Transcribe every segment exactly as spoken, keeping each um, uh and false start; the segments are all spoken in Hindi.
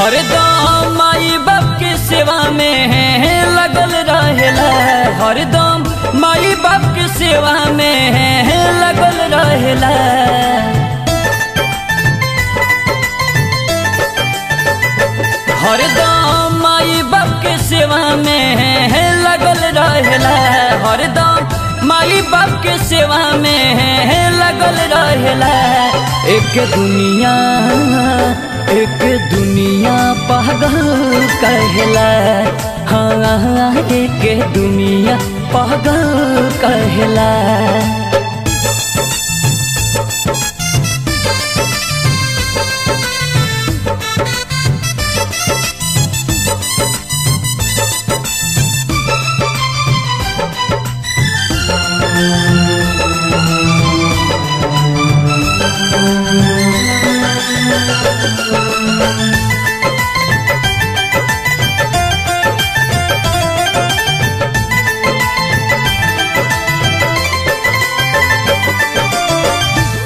हरदम माई बाप के सेवा में है लगल रहेला, हरदम माई बाप के सेवा में है लगल रहेला। हरदम माई बाप के सेवा में है लगल रहेला, हरदम माई बाप के सेवा में है लगल रहेला। एक दुनिया एक दुनिया पागल कहला, हाँ एक दुनिया पागल कहला।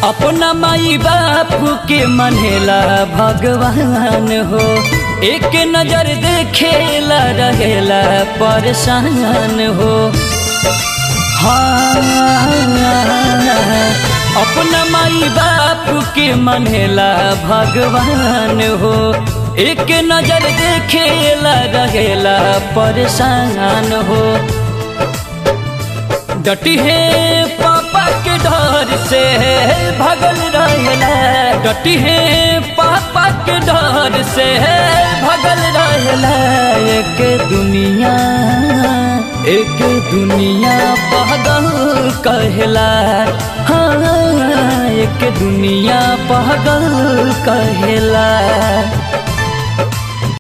अपना माई बापू के मनेला भगवान हो, एक नजर देखेला रहेला परेशान हो। हाँ अपना माई बापू के मनेला भगवान हो, एक नजर देखेला रहेला परेशान हो। डटी है पापा के डर से भगल रहेला, डटी है पापा के डर से भगल रहेला। एक दुनिया एक दुनिया पागल कहला, हाँ एक दुनिया पागल कहला।